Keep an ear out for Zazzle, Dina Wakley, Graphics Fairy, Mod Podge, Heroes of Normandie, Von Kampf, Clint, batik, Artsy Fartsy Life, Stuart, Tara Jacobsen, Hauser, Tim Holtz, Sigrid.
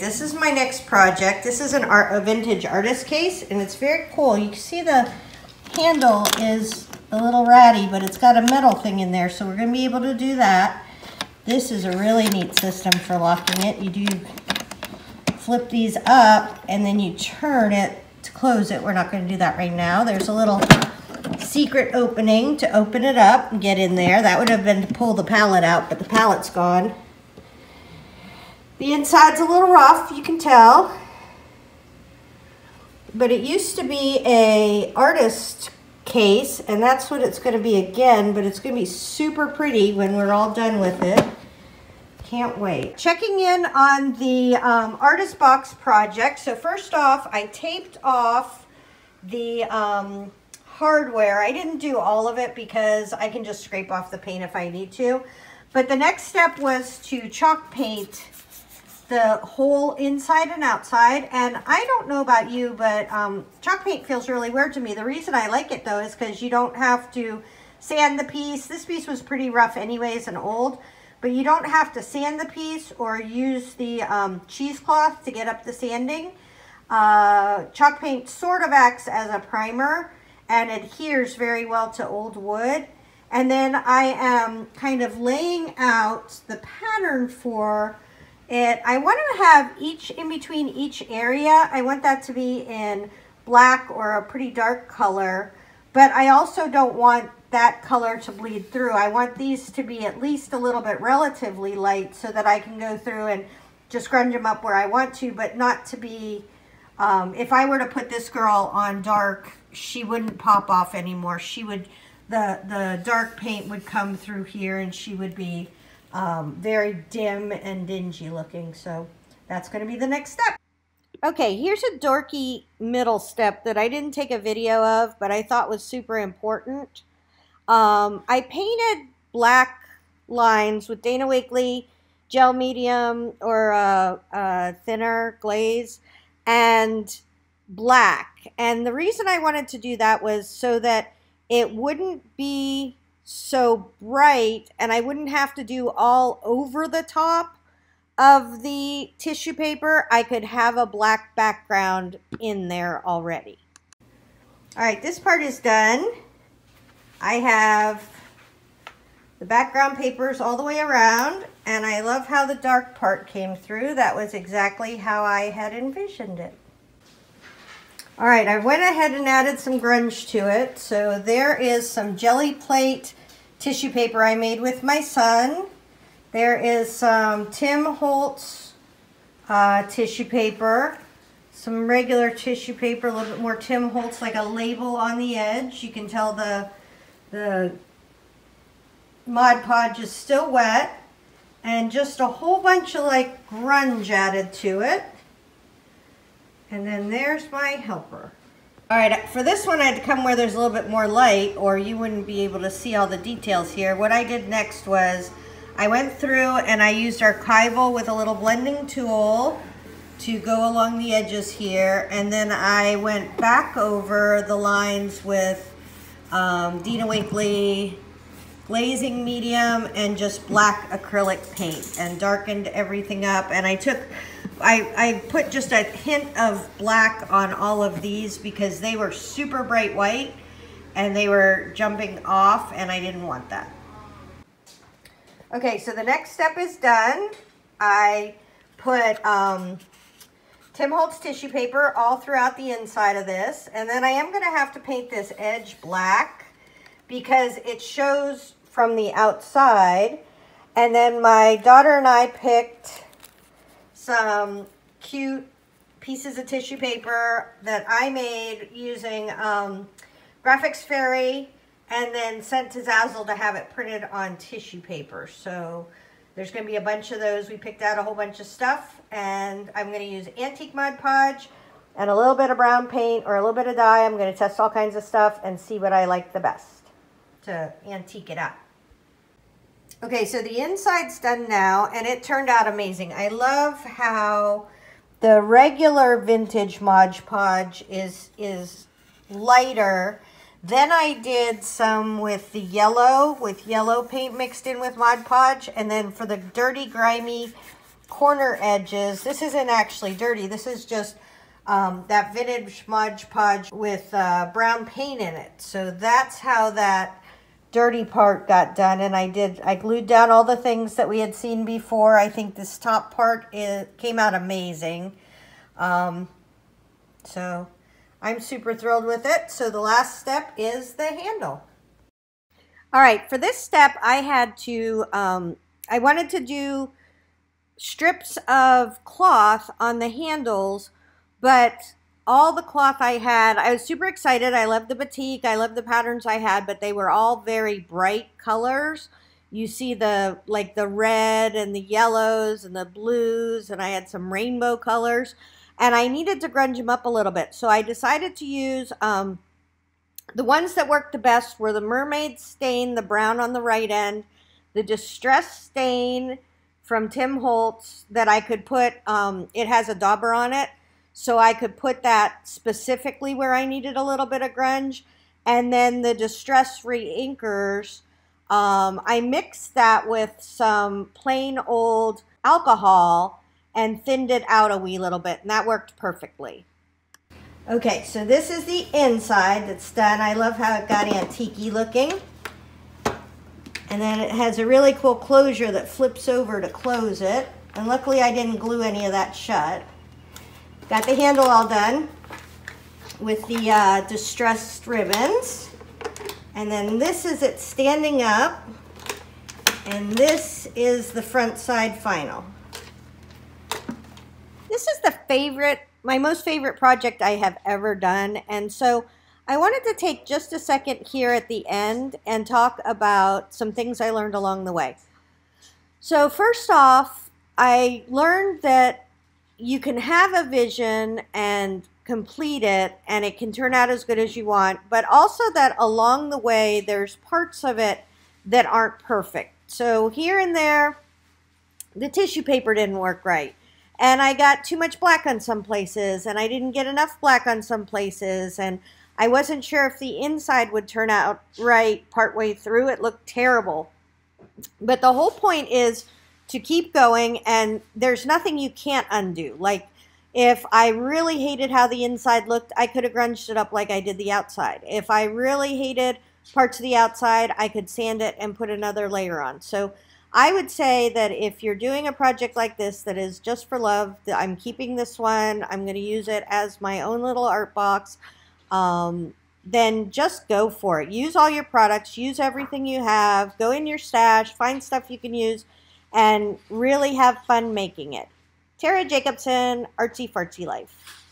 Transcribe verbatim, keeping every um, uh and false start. This is my next project. This is an art, a vintage artist case, and it's very cool. You can see the handle is a little ratty, but it's got a metal thing in there, so we're going to be able to do that. This is a really neat system for locking it. You do flip these up, and then you turn it to close it. We're not going to do that right now. There's a little secret opening to open it up and get in there. That would have been to pull the palette out, but the palette's gone. The inside's a little rough, you can tell, but it used to be a artist case, and that's what it's going to be again, but it's going to be super pretty when we're all done with it. Can't wait. Checking in on the um, artist box project. So first off, I taped off the um, hardware. I didn't do all of it because I can just scrape off the paint if I need to, but the next step was to chalk paint the whole inside and outside. And I don't know about you, but um, chalk paint feels really weird to me. The reason I like it though is because you don't have to sand the piece. This piece was pretty rough anyways and old, but you don't have to sand the piece or use the um, cheesecloth to get up the sanding. Uh, chalk paint sort of acts as a primer and adheres very well to old wood. And then I am kind of laying out the pattern for it. I want to have each in between each area. I want that to be in black or a pretty dark color, but I also don't want that color to bleed through. I want these to be at least a little bit relatively light so that I can go through and just grunge them up where I want to, but not to be, um, if I were to put this girl on dark, she wouldn't pop off anymore. She would, the, the dark paint would come through here and she would be Um, very dim and dingy looking, so that's going to be the next step. Okay, here's a dorky middle step that I didn't take a video of, but I thought was super important. Um, I painted black lines with Dina Wakley gel medium or a, a thinner glaze and black. And the reason I wanted to do that was so that it wouldn't be so bright and I wouldn't have to do all over the top of the tissue paper. I could have a black background in there already. All right, this part is done. I have the background papers all the way around, and I love how the dark part came through. That was exactly how I had envisioned it. All right, I went ahead and added some grunge to it. So there is some jelly plate tissue paper I made with my son. There is some Tim Holtz uh, tissue paper, some regular tissue paper, a little bit more Tim Holtz, like a label on the edge. You can tell the, the Mod Podge is still wet, and just a whole bunch of like grunge added to it. And then there's my helper. All right, for this one I had to come where there's a little bit more light or you wouldn't be able to see all the details here. What I did next was I went through and I used archival with a little blending tool to go along the edges here. And then I went back over the lines with um, Dina Wakley glazing medium and just black acrylic paint and darkened everything up. And I took I, I put just a hint of black on all of these because they were super bright white and they were jumping off and I didn't want that. Okay, so the next step is done. I put um, Tim Holtz tissue paper all throughout the inside of this, and then I am going to have to paint this edge black because it shows from the outside. And then my daughter and I picked some cute pieces of tissue paper that I made using um, Graphics Fairy and then sent to Zazzle to have it printed on tissue paper. So there's going to be a bunch of those. We picked out a whole bunch of stuff, and I'm going to use antique Mod Podge and a little bit of brown paint or a little bit of dye. I'm going to test all kinds of stuff and see what I like the best to antique it up. Okay, so the inside's done now, and it turned out amazing. I love how the regular vintage Mod Podge is, is lighter. Then I did some with the yellow, with yellow paint mixed in with Mod Podge. And then for the dirty, grimy corner edges. This isn't actually dirty. This is just um, that vintage Mod Podge with uh, brown paint in it. So that's how that dirty part got done. And I did, I glued down all the things that we had seen before. I think this top part is, came out amazing. Um, so I'm super thrilled with it. So the last step is the handle. All right, for this step, I had to, um, I wanted to do strips of cloth on the handles, but all the cloth I had, I was super excited. I loved the batik. I loved the patterns I had, but they were all very bright colors. You see the, like the red and the yellows and the blues, and I had some rainbow colors, and I needed to grunge them up a little bit. So I decided to use, um, the ones that worked the best were the mermaid stain, the brown on the right end, the distressed stain from Tim Holtz that I could put, um, it has a dauber on it. So I could put that specifically where I needed a little bit of grunge. And then the distress reinkers, um, I mixed that with some plain old alcohol and thinned it out a wee little bit. And that worked perfectly. Okay, so this is the inside that's done. I love how it got antique-y looking. And then it has a really cool closure that flips over to close it. And luckily I didn't glue any of that shut. Got the handle all done with the uh, distressed ribbons. And then this is it standing up. And this is the front side final. This is the favorite, my most favorite project I have ever done. And so I wanted to take just a second here at the end and talk about some things I learned along the way. So first off, I learned that you can have a vision and complete it, and it can turn out as good as you want, but also that along the way, there's parts of it that aren't perfect. So here and there, the tissue paper didn't work right, and I got too much black on some places, and I didn't get enough black on some places, and I wasn't sure if the inside would turn out right partway through. It looked terrible. But the whole point is to keep going, and there's nothing you can't undo. Like, if I really hated how the inside looked, I could have grunged it up like I did the outside. If I really hated parts of the outside, I could sand it and put another layer on. So I would say that if you're doing a project like this that is just for love, I'm keeping this one, I'm gonna use it as my own little art box, um, then just go for it. Use all your products, use everything you have, go in your stash, find stuff you can use, and really have fun making it. Tara Jacobsen, Artsy Fartsy Life.